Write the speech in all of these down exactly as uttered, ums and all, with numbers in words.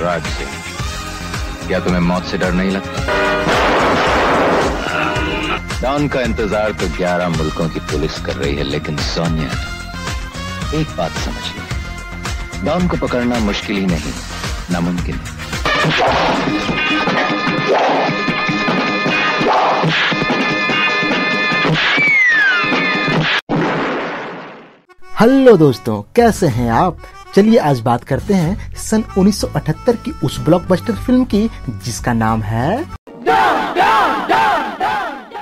राज सिंह, क्या तुम्हें मौत से डर नहीं लगता? डॉन का इंतजार तो ग्यारह मुल्कों की पुलिस कर रही है, लेकिन सोनिया एक बात समझ ली, डॉन को पकड़ना मुश्किल ही नहीं नामुमकिन है। हेलो दोस्तों, कैसे हैं आप? चलिए आज बात करते हैं सन उन्नीस सौ अठहत्तर की उस ब्लॉकबस्टर फिल्म की जिसका नाम है डॉन, डॉन, डॉन, डॉन।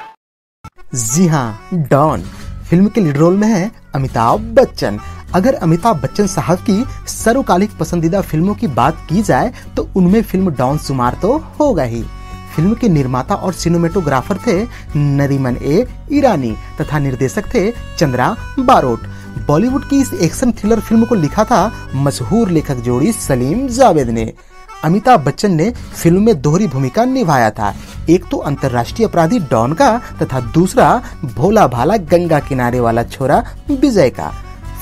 जी हाँ, डॉन। फिल्म के लीड रोल में है अमिताभ बच्चन। अगर अमिताभ बच्चन साहब की सर्वकालिक पसंदीदा फिल्मों की बात की जाए तो उनमें फिल्म डॉन शुमार तो होगा ही। फिल्म के निर्माता और सिनेमेटोग्राफर थे नरीमन ए ईरानी तथा निर्देशक थे चंद्रा बारोट। बॉलीवुड की इस एक्शन थ्रिलर फिल्म को लिखा था मशहूर लेखक जोड़ी सलीम जावेद ने। अमिताभ बच्चन ने फिल्म में दोहरी भूमिका निभाया था, एक तो अंतर्राष्ट्रीय अपराधी डॉन का तथा दूसरा भोला भाला गंगा किनारे वाला छोरा विजय का।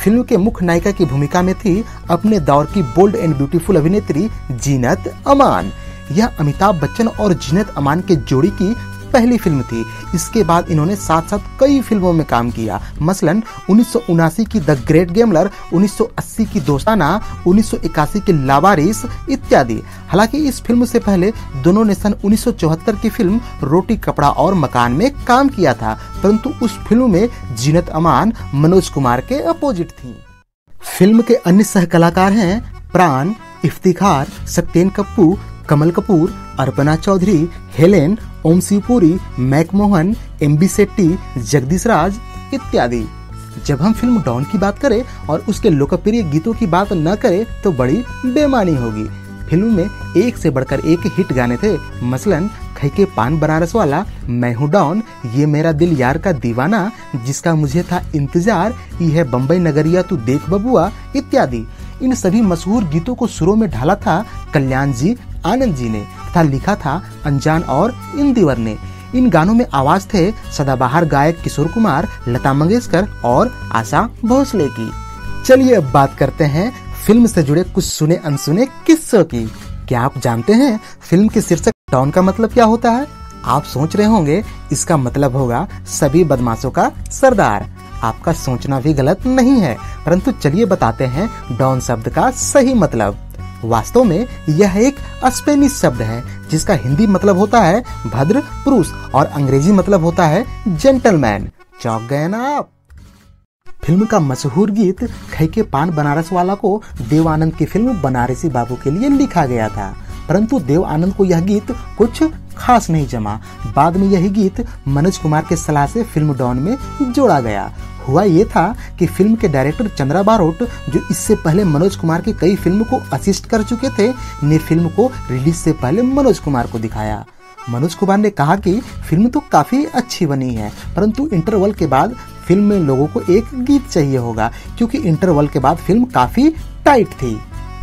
फिल्म के मुख्य नायिका की भूमिका में थी अपने दौर की बोल्ड एंड ब्यूटीफुल अभिनेत्री जीनत अमान। यह अमिताभ बच्चन और जीनत अमान के जोड़ी की पहली फिल्म थी। इसके बाद इन्होंने साथ साथ कई फिल्मों में काम किया, मसलन उन्नीस सौ उनासी की द ग्रेट गेमलर, उन्नीस सौ अस्सी की दोस्ताना, उन्नीस सौ इक्यासी की लावारिस इत्यादि। हालांकि इस फिल्म से पहले दोनों ने सन उन्नीस सौ चौहत्तर की फिल्म रोटी कपड़ा और मकान में काम किया था, परंतु उस फिल्म में जीनत अमान मनोज कुमार के अपोजिट थी। फिल्म के अन्य सहकलाकार हैं प्राण, इफ्तिखार, सत्येन कप्पू, कमल कपूर, अर्पणा चौधरी, हेलेन, ओम शिव पुरी, मैक मोहन, एम बी सेट्टी, जगदीश राज इत्यादि। जब हम फिल्म डॉन की बात करें और उसके लोकप्रिय गीतों की बात न करें तो बड़ी बेमानी होगी। फिल्म में एक से बढ़कर एक हिट गाने थे, मसलन खई के पान बनारस वाला, मैं हूँ डॉन, ये मेरा दिल यार का दीवाना, जिसका मुझे था इंतजार, ये है बम्बई नगरिया तू देख बबुआ इत्यादि। इन सभी मशहूर गीतों को सुरों में ढाला था कल्याणजी आनंदजी ने तथा लिखा था अंजान और इंदिवर ने। इन गानों में आवाज थे सदाबहार गायक किशोर कुमार, लता मंगेशकर और आशा भोसले की। चलिए अब बात करते हैं फिल्म से जुड़े कुछ सुने अनसुने किस्सों की। क्या आप जानते हैं फिल्म के शीर्षक डॉन का मतलब क्या होता है? आप सोच रहे होंगे इसका मतलब होगा सभी बदमाशों का सरदार। आपका सोचना भी गलत नहीं है, परंतु चलिए बताते हैं डॉन शब्द का सही मतलब। वास्तव में यह एक स्पेनिश शब्द है जिसका हिंदी मतलब होता है भद्र पुरुष और अंग्रेजी मतलब होता है जेंटलमैन। चौंक गए ना आप? फिल्म का मशहूर गीत खई के पान बनारस वाला को देवानंद की फिल्म बनारसी बाबू के लिए लिखा गया था, परंतु देवानंद को यह गीत कुछ खास नहीं जमा। बाद में यही गीत मनोज कुमार के सलाह से फिल्म डॉन में जोड़ा गया। हुआ ये था कि फिल्म के डायरेक्टर चंद्रा बारोट, जो इससे पहले मनोज कुमार की कई फिल्म को असिस्ट कर चुके थे, ने फिल्म को रिलीज से पहले मनोज कुमार को दिखाया। मनोज कुमार ने कहा कि फिल्म तो काफी अच्छी बनी है, परंतु इंटरवल के बाद फिल्म में लोगों को एक गीत चाहिए होगा, क्योंकि इंटरवल के बाद फिल्म काफी टाइट थी।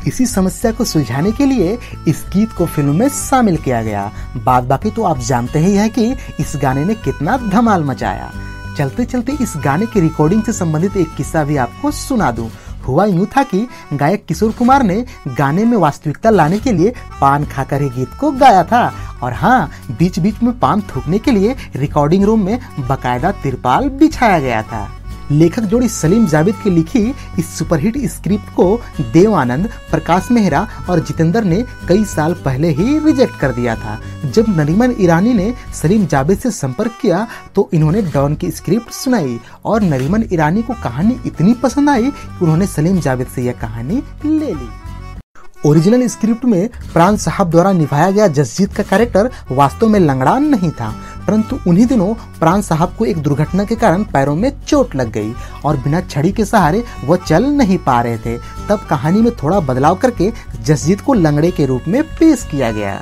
इसी समस्या को सुलझाने के लिए इस गीत को फिल्म में शामिल किया गया। बात बाकी तो आप जानते ही है कि इस गाने ने कितना धमाल मचाया। चलते चलते इस गाने की रिकॉर्डिंग से संबंधित एक किस्सा भी आपको सुना दूं। हुआ यूं था कि गायक किशोर कुमार ने गाने में वास्तविकता लाने के लिए पान खाकर ही गीत को गाया था, और हाँ, बीच बीच में पान थूकने के लिए रिकॉर्डिंग रूम में बाकायदा तिरपाल बिछाया गया था। लेखक जोड़ी सलीम जावेद की लिखी इस सुपरहिट स्क्रिप्ट को देवानंद, प्रकाश मेहरा और जितेंद्र ने कई साल पहले ही रिजेक्ट कर दिया था। जब नरीमन ईरानी ने सलीम जावेद से संपर्क किया तो इन्होंने डॉन की स्क्रिप्ट सुनाई और नरीमन ईरानी को कहानी इतनी पसंद आई कि उन्होंने सलीम जावेद से यह कहानी ले ली। ओरिजिनल स्क्रिप्ट में प्राण साहब द्वारा निभाया गया जसजीत का कैरेक्टर वास्तव में लंगड़ा नहीं था, परंतु उन्हीं दिनों प्राण साहब को एक दुर्घटना के कारण पैरों में चोट लग गई और बिना छड़ी के सहारे वह चल नहीं पा रहे थे। तब कहानी में थोड़ा बदलाव करके जसजीत को लंगड़े के रूप में पेश किया गया।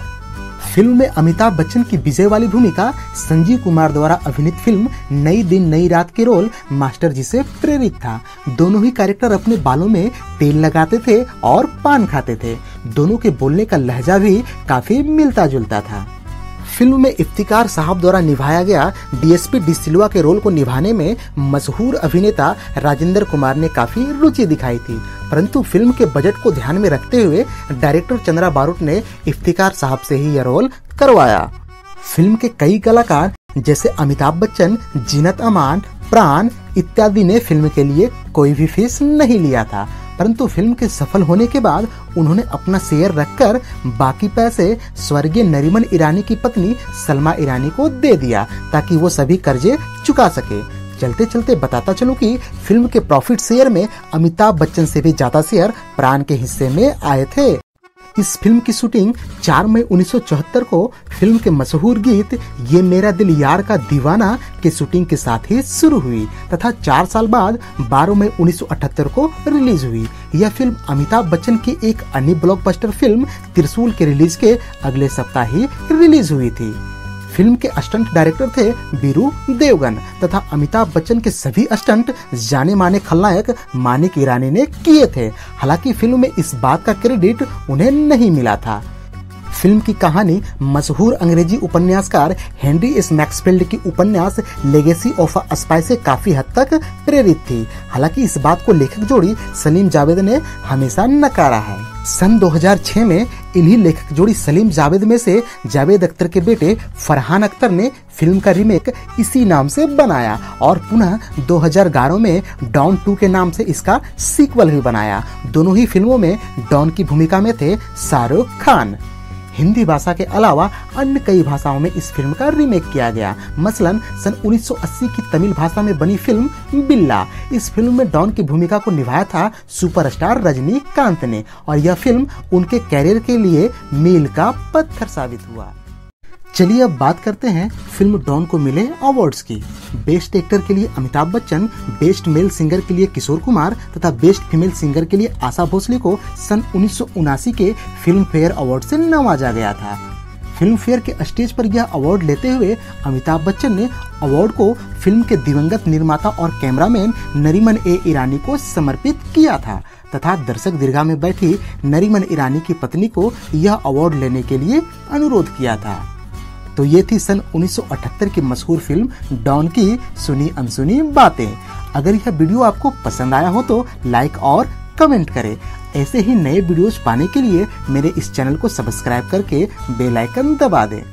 फिल्म में अमिताभ बच्चन की विजय वाली भूमिका संजीव कुमार द्वारा अभिनीत फिल्म नई दिन नई रात के रोल मास्टर जी से प्रेरित था। दोनों ही कैरेक्टर अपने बालों में तेल लगाते थे और पान खाते थे। दोनों के बोलने का लहजा भी काफी मिलता जुलता था। फिल्म में इफ्तिकार साहब द्वारा निभाया गया डीएसपी डी सिल्वा के रोल को निभाने में मशहूर अभिनेता राजेंद्र कुमार ने काफी रुचि दिखाई थी, परंतु फिल्म के बजट को ध्यान में रखते हुए डायरेक्टर चंद्रा बारोट ने इफ्तिखार साहब से ही यह रोल करवाया। फिल्म के कई कलाकार जैसे अमिताभ बच्चन, जीनत अमान, प्राण इत्यादि ने फिल्म के लिए कोई भी फीस नहीं लिया था, परंतु फिल्म के सफल होने के बाद उन्होंने अपना शेयर रखकर बाकी पैसे स्वर्गीय नरीमन ईरानी की पत्नी सलमा ईरानी को दे दिया ताकि वो सभी कर्जे चुका सके। चलते चलते बताता चलूं कि फिल्म के प्रॉफिट शेयर में अमिताभ बच्चन से भी ज्यादा शेयर प्राण के हिस्से में आए थे। इस फिल्म की शूटिंग चार मई उन्नीस सौ चौहत्तर को फिल्म के मशहूर गीत ये मेरा दिल यार का दीवाना के शूटिंग के साथ ही शुरू हुई तथा चार साल बाद बारह मई उन्नीस सौ अठहत्तर को रिलीज हुई। यह फिल्म अमिताभ बच्चन की एक अन्य ब्लॉकबस्टर फिल्म त्रिशूल के रिलीज के अगले सप्ताह ही रिलीज हुई थी। फिल्म के स्टंट डायरेक्टर थे बीरू देवगन तथा अमिताभ बच्चन के सभी स्टंट जाने माने खलनायक मानिक ईरानी ने किए थे। हालांकि फिल्म में इस बात का क्रेडिट उन्हें नहीं मिला था। फिल्म की कहानी मशहूर अंग्रेजी उपन्यासकार हेनरी एस मैक्सफील्ड की उपन्यास लेगेसी ऑफ अ स्पाई से काफी हद तक प्रेरित थी। हालांकि इस बात को लेखक जोड़ी सलीम जावेद ने हमेशा नकारा है। सन दो हज़ार छह में इन्हीं लेखक जोड़ी सलीम जावेद में से जावेद अख्तर के बेटे फरहान अख्तर ने फिल्म का रीमेक इसी नाम से बनाया और पुनः दो हज़ार ग्यारह में डॉन टू के नाम से इसका सीक्वल भी बनाया। दोनों ही फिल्मों में डॉन की भूमिका में थे शाहरुख खान। हिंदी भाषा के अलावा अन्य कई भाषाओं में इस फिल्म का रीमेक किया गया, मसलन सन उन्नीस सौ अस्सी की तमिल भाषा में बनी फिल्म बिल्ला। इस फिल्म में डॉन की भूमिका को निभाया था सुपरस्टार रजनीकांत ने और यह फिल्म उनके कैरियर के लिए मील का पत्थर साबित हुआ। चलिए अब बात करते हैं फिल्म डॉन को मिले अवार्ड्स की। बेस्ट एक्टर के लिए Amitabh Bachchan, best male singer के लिए किशोर कुमार तथा बेस्ट फीमेल सिंगर के लिए आशा भोसले को सन उन्नीस सौ उनासी के फिल्म फेयर अवार्ड से नवाजा गया था। फिल्म फेयर के स्टेज पर यह अवार्ड लेते हुए अमिताभ बच्चन ने अवार्ड को फिल्म के दिवंगत निर्माता और कैमरामैन नरीमन ए ईरानी को समर्पित किया था तथा दर्शक दीर्घा में बैठी नरीमन ईरानी की पत्नी को यह अवार्ड लेने के लिए अनुरोध किया था। तो ये थी सन उन्नीस सौ अठहत्तर की मशहूर फिल्म डॉन की सुनी अनसुनी बातें। अगर यह वीडियो आपको पसंद आया हो तो लाइक और कमेंट करें। ऐसे ही नए वीडियोस पाने के लिए मेरे इस चैनल को सब्सक्राइब करके बेल आइकन दबा दें।